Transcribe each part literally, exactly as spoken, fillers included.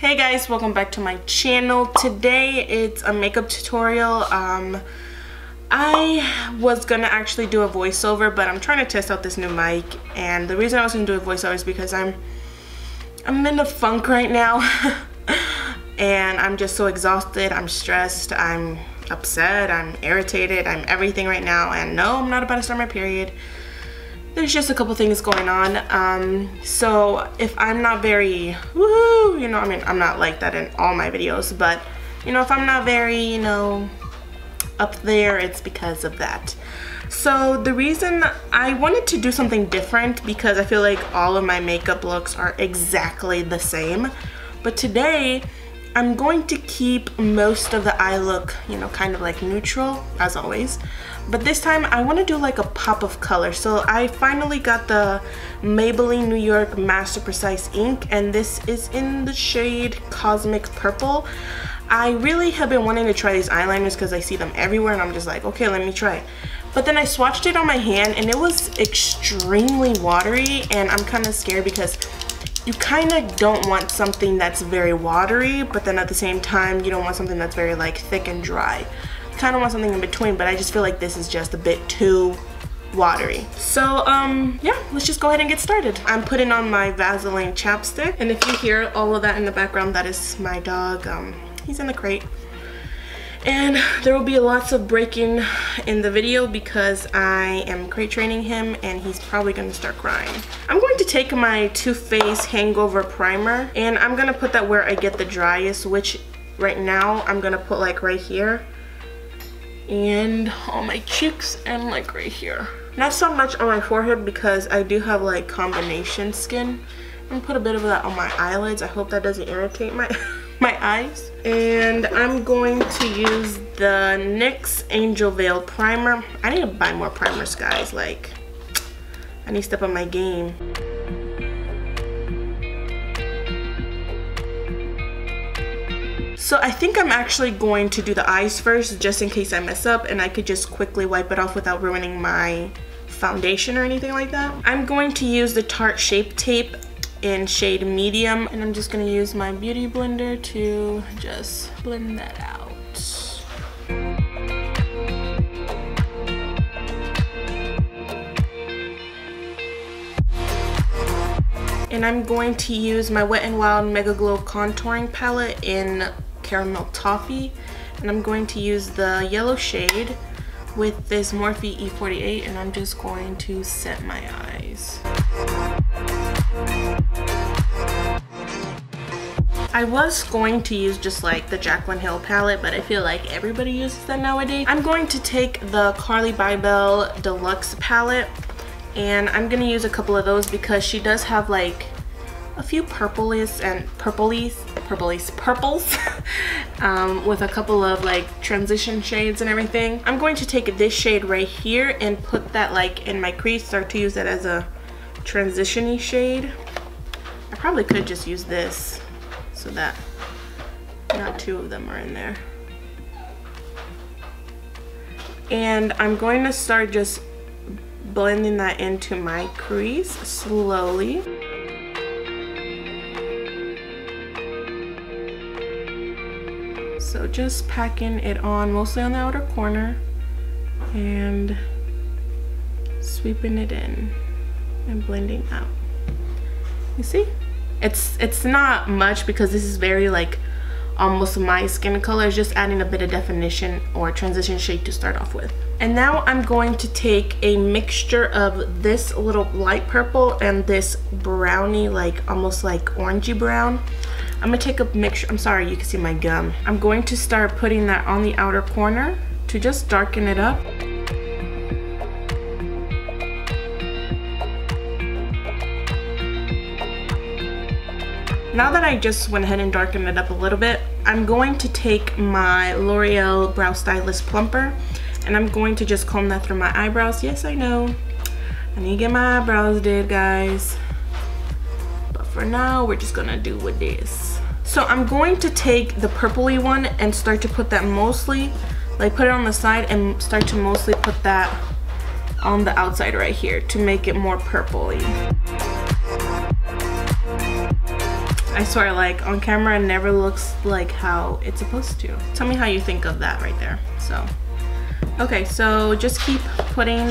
Hey guys, welcome back to my channel. Today it's a makeup tutorial. um I was gonna actually do a voiceover, but I'm trying to test out this new mic, and the reason I was gonna do a voiceover is because I'm I'm in a funk right now and I'm just so exhausted, I'm stressed, I'm upset, I'm irritated, I'm everything right now. And no, I'm not about to start my period. There's just a couple things going on. Um, so if I'm not very woohoo, you know, I mean, I'm not like that in all my videos, but you know, if I'm not very, you know, up there, it's because of that. So the reason I wanted to do something different, because I feel like all of my makeup looks are exactly the same, but today I'm going to keep most of the eye look, you know, kind of like neutral as always. But this time I want to do like a pop of color. So I finally got the Maybelline New York Master Precise Ink, and this is in the shade Cosmic Purple. I really have been wanting to try these eyeliners because I see them everywhere and I'm just like, okay, let me try it. But then I swatched it on my hand and it was extremely watery, and I'm kind of scared because you kind of don't want something that's very watery, but then at the same time you don't want something that's very like thick and dry. Kind of want something in between, but I just feel like this is just a bit too watery. So um yeah, let's just go ahead and get started. I'm putting on my Vaseline chapstick, and if you hear all of that in the background, that is my dog. Um he's in the crate, and there will be lots of breaking in the video because I am crate training him and he's probably going to start crying. I'm going to take my Too Faced Hangover Primer and I'm going to put that where I get the driest, which right now I'm going to put like right here and on my cheeks and like right here. Not so much on my forehead because I do have like combination skin. I'm going to put a bit of that on my eyelids. I hope that doesn't irritate my my eyes. And I'm going to use the NYX Angel Veil primer. I need to buy more primers, guys. Like, I need to step up my game. So I think I'm actually going to do the eyes first, just in case I mess up and I could just quickly wipe it off without ruining my foundation or anything like that. I'm going to use the Tarte Shape Tape in shade medium, and I'm just going to use my Beauty Blender to just blend that out. And I'm going to use my Wet n Wild Mega Glow contouring palette in Caramel Toffee, and I'm going to use the yellow shade with this Morphe E forty-eight, and I'm just going to set my eyes. I was going to use just like the Jaclyn Hill palette, but I feel like everybody uses that nowadays. I'm going to take the Carly Bybel Deluxe palette, and I'm going to use a couple of those because she does have like a few purplies and purplies, purplies, purples um, with a couple of like transition shades and everything. I'm going to take this shade right here and put that like in my crease, start to use that as a transition-y shade. I probably could just use this so that not two of them are in there. And I'm going to start just blending that into my crease slowly. So just packing it on mostly on the outer corner and sweeping it in and blending out. You see? It's it's not much because this is very like almost my skin color. It's just adding a bit of definition or transition shade to start off with. And now I'm going to take a mixture of this little light purple and this brownie, like almost like orangey brown. I'm gonna take a mixture, I'm sorry, you can see my gum. I'm going to start putting that on the outer corner to just darken it up. Now that I just went ahead and darkened it up a little bit, I'm going to take my L'Oreal Brow Stylist Plumper, and I'm going to just comb that through my eyebrows. Yes, I know, I need to get my eyebrows did, guys. But for now, we're just gonna do with this. So I'm going to take the purpley one and start to put that mostly, like put it on the side and start to mostly put that on the outside right here to make it more purpley. I swear, like, on camera it never looks like how it's supposed to. Tell me how you think of that right there. So, okay, so just keep putting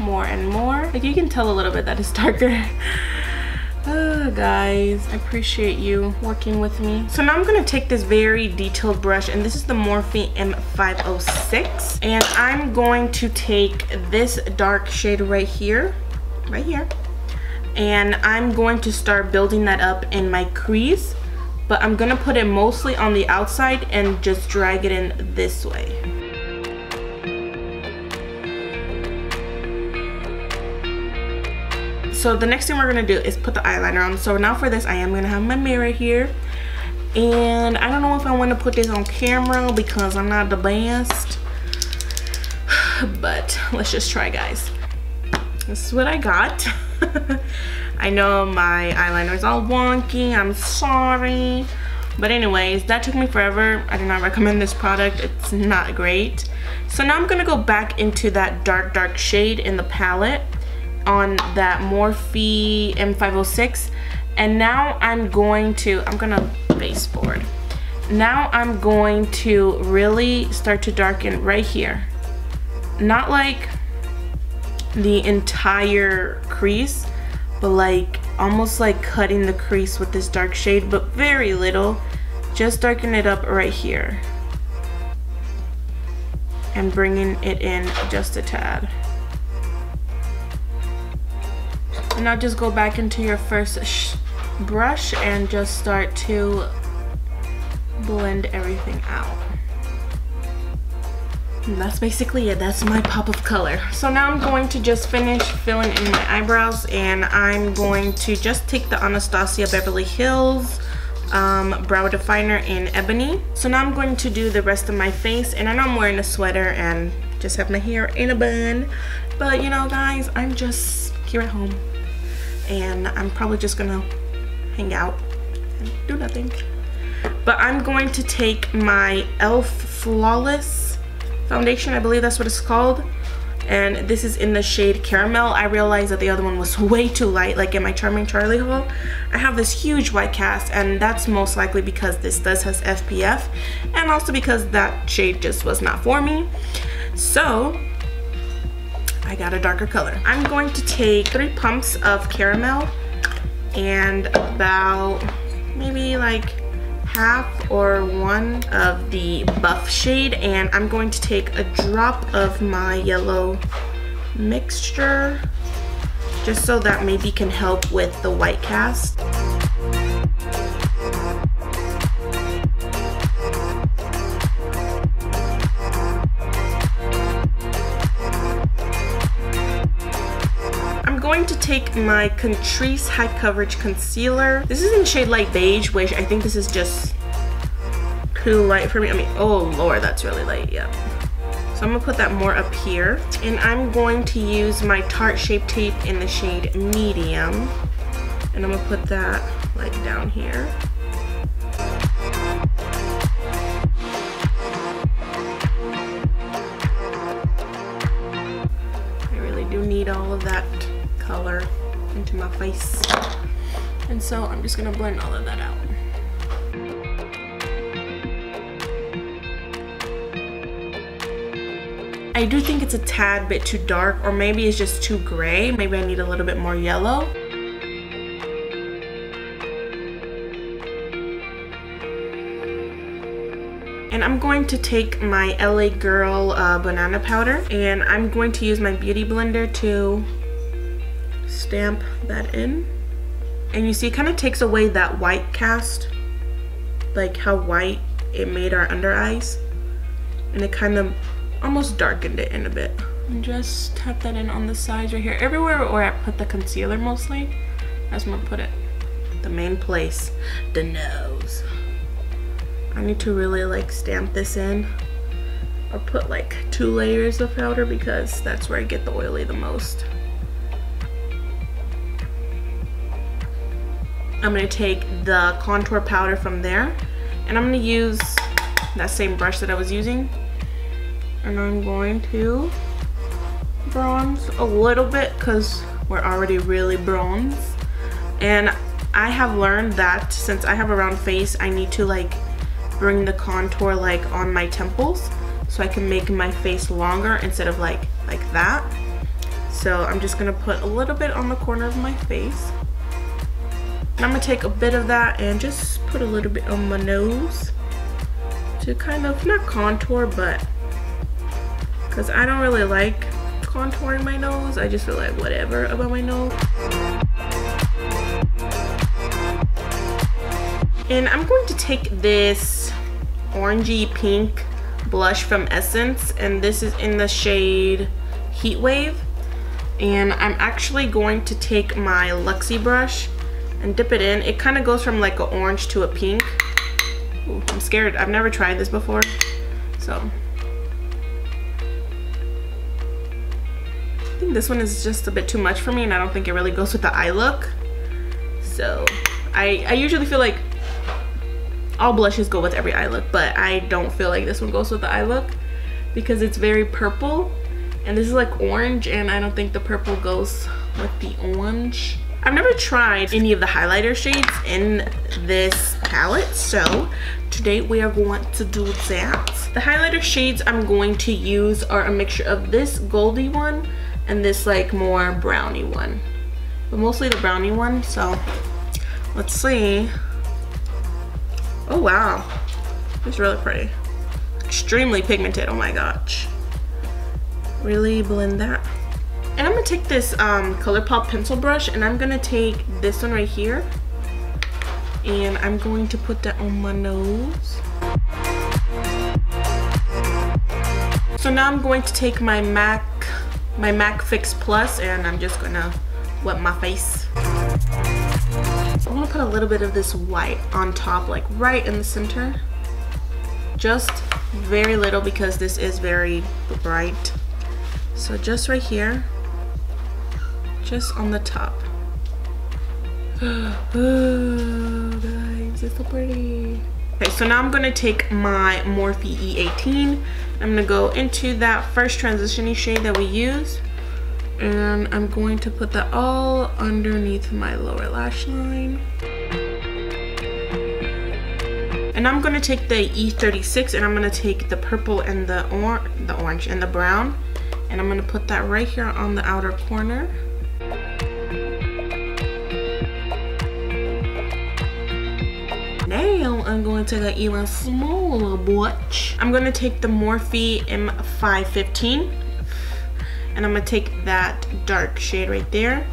more and more. Like, you can tell a little bit that it's darker. Oh, guys, I appreciate you working with me. So now I'm gonna take this very detailed brush, and this is the Morphe M five oh six, and I'm going to take this dark shade right here, right here, and I'm going to start building that up in my crease, but I'm gonna put it mostly on the outside and just drag it in this way. So the next thing we're gonna do is put the eyeliner on. So now for this, I am gonna have my mirror here. And I don't know if I wanna put this on camera because I'm not the best. But let's just try, guys. This is what I got. I know my eyeliner is all wonky, I'm sorry. But anyways, that took me forever. I do not recommend this product, it's not great. So now I'm gonna go back into that dark, dark shade in the palette on that Morphe M five oh six, and now I'm going to I'm gonna baseboard. Now I'm going to really start to darken right here, not like the entire crease, but like almost like cutting the crease with this dark shade, but very little, just darken it up right here and bringing it in just a tad. And now just go back into your first sh brush and just start to blend everything out. And that's basically it. That's my pop of color. So now I'm going to just finish filling in my eyebrows, and I'm going to just take the Anastasia Beverly Hills um, Brow Definer in Ebony. So now I'm going to do the rest of my face, and I know I'm wearing a sweater and just have my hair in a bun, but you know, guys, I'm just here at home. And I'm probably just gonna hang out and do nothing. But I'm going to take my E L F Flawless foundation, I believe that's what it's called. And this is in the shade Caramel. I realized that the other one was way too light, like in my Charming Charlie haul. I have this huge white cast, and that's most likely because this does has F P F, and also because that shade just was not for me. So I got a darker color. I'm going to take three pumps of Caramel and about maybe like half or one of the buff shade, and I'm going to take a drop of my yellow mixture just so that maybe can help with the white cast. Take my Catrice High Coverage Concealer. This is in shade Light Beige, which I think this is just too light for me. I mean, oh Lord, that's really light, yeah. So I'm gonna put that more up here. And I'm going to use my Tarte Shape Tape in the shade Medium. And I'm gonna put that like down here. I really do need all of that color into my face, and so I'm just gonna blend all of that out. I do think it's a tad bit too dark, or maybe it's just too gray. Maybe I need a little bit more yellow. And I'm going to take my L A Girl uh, Banana Powder, and I'm going to use my Beauty Blender to stamp that in. And you see it kind of takes away that white cast, like how white it made our under eyes, and it kind of almost darkened it in a bit. And just tap that in on the sides right here, everywhere where I put the concealer mostly. That's where I put it, the main place, the nose. I need to really like stamp this in, or put like two layers of powder, because that's where I get the oily the most. I'm gonna take the contour powder from there, and I'm gonna use that same brush that I was using, and I'm going to bronze a little bit because we're already really bronze. And I have learned that since I have a round face, I need to like bring the contour like on my temples so I can make my face longer instead of like like that. So I'm just gonna put a little bit on the corner of my face. And I'm gonna take a bit of that and just put a little bit on my nose to kind of, not contour, but because I don't really like contouring my nose. I just feel like whatever about my nose. And I'm going to take this orangey pink blush from Essence, and this is in the shade Heat Wave. And I'm actually going to take my Luxie brush and dip it in. It kind of goes from like an orange to a pink. Ooh, I'm scared. I've never tried this before. So I think this one is just a bit too much for me, and I don't think it really goes with the eye look. So I, I usually feel like all blushes go with every eye look, but I don't feel like this one goes with the eye look because it's very purple, and this is like orange, and I don't think the purple goes with the orange. I've never tried any of the highlighter shades in this palette, so today we are going to do that. The highlighter shades I'm going to use are a mixture of this goldy one and this like more brownie one, but mostly the brownie one. So let's see. Oh wow, it's really pretty. Extremely pigmented, oh my gosh. Really blend that. And I'm gonna take this um, ColourPop pencil brush, and I'm gonna take this one right here, and I'm going to put that on my nose. So now I'm going to take my MAC, my MAC Fix Plus, and I'm just gonna wet my face. So I'm gonna put a little bit of this white on top, like right in the center. Just very little because this is very bright. So just right here, just on the top. Oh guys, it's so pretty. Okay, so now I'm gonna take my Morphe E eighteen. I'm gonna go into that first transition-y shade that we use, and I'm going to put that all underneath my lower lash line. And I'm gonna take the E thirty-six, and I'm gonna take the purple and the or the orange and the brown. And I'm gonna put that right here on the outer corner. Now I'm going to take an even smaller blotch. I'm gonna take the Morphe M five fifteen, and I'm gonna take that dark shade right there,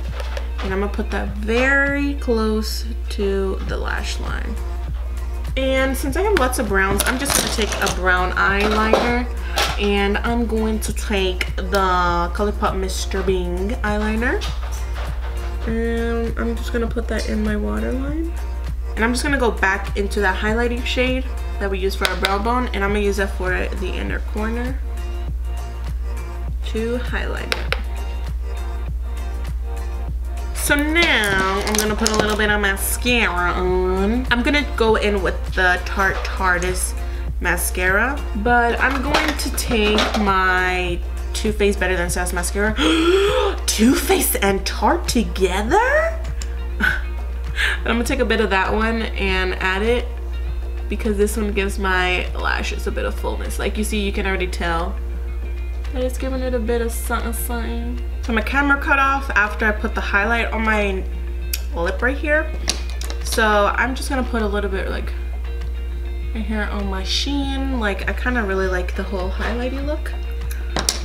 and I'm gonna put that very close to the lash line. And since I have lots of browns, I'm just gonna take a brown eyeliner, and I'm going to take the ColourPop Mister Bing eyeliner, and I'm just gonna put that in my waterline. And I'm just gonna go back into that highlighting shade that we use for our brow bone, and I'm gonna use that for the inner corner to highlight it. So now I'm gonna put a little bit of mascara on. I'm gonna go in with the Tarte Tarteist Mascara, but I'm going to take my Too Faced Better Than Sex Mascara. Too Faced and Tarte together? I'm gonna take a bit of that one and add it because this one gives my lashes a bit of fullness. Like you see, you can already tell that it's giving it a bit of something something. So my camera cut off after I put the highlight on my lip right here. So I'm just gonna put a little bit like right here on my sheen. Like I kind of really like the whole highlighty look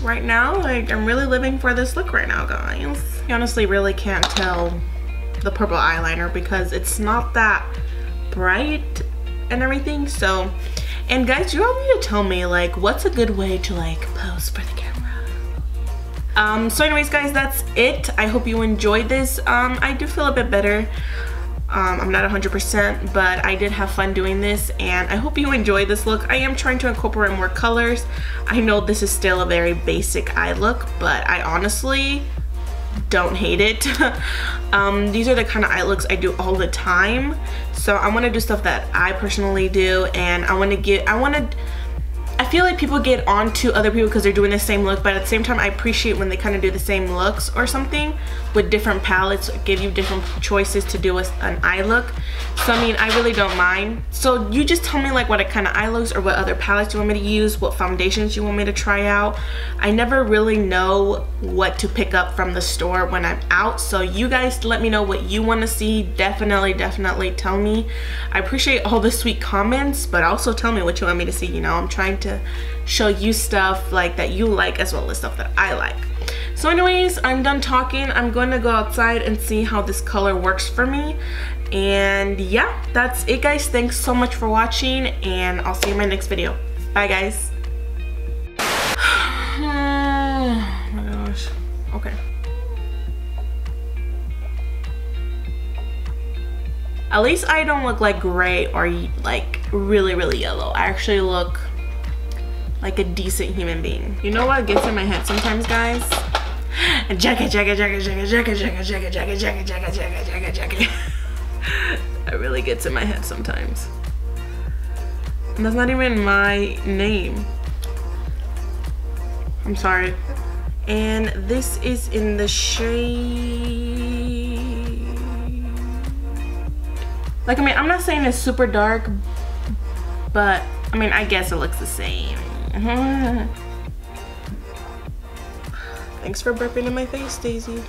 right now. Like I'm really living for this look right now, guys. I honestly really can't tell the purple eyeliner because it's not that bright and everything. So, and guys, you all need to tell me like what's a good way to like pose for the camera. Um, so anyways, guys, that's it. I hope you enjoyed this. Um, I do feel a bit better. Um, I'm not one hundred percent, but I did have fun doing this, and I hope you enjoyed this look. I am trying to incorporate more colors. I know this is still a very basic eye look, but I honestly don't hate it. um, these are the kind of eye looks I do all the time, so I want to do stuff that I personally do, and I want to get, I want to, feel like people get on to other people because they're doing the same look, but at the same time I appreciate when they kind of do the same looks or something with different palettes, give you different choices to do with an eye look. So I mean, I really don't mind. So you just tell me like what kind of eye looks or what other palettes you want me to use, what foundations you want me to try out. I never really know what to pick up from the store when I'm out, so you guys let me know what you want to see. Definitely, definitely tell me. I appreciate all the sweet comments, but also tell me what you want me to see. You know, I'm trying to show you stuff like that you like as well as stuff that I like. So anyways, I'm done talking. I'm going to go outside and see how this color works for me. And yeah, that's it guys. Thanks so much for watching and I'll see you in my next video. Bye guys. Oh my gosh. Okay. At least I don't look like gray or like really, really yellow. I actually look like a decent human being. You know what gets in my head sometimes, guys? Jackie, Jackie, Jackie, Jackie, Jackie, Jackie, Jackie, Jackie, Jackie, Jackie, Jackie, Jackie. That really gets in my head sometimes. And that's not even my name. I'm sorry. And this is in the shade. Like, I mean, I'm not saying it's super dark, but I mean, I guess it looks the same. Thanks for burping in my face, Daisy.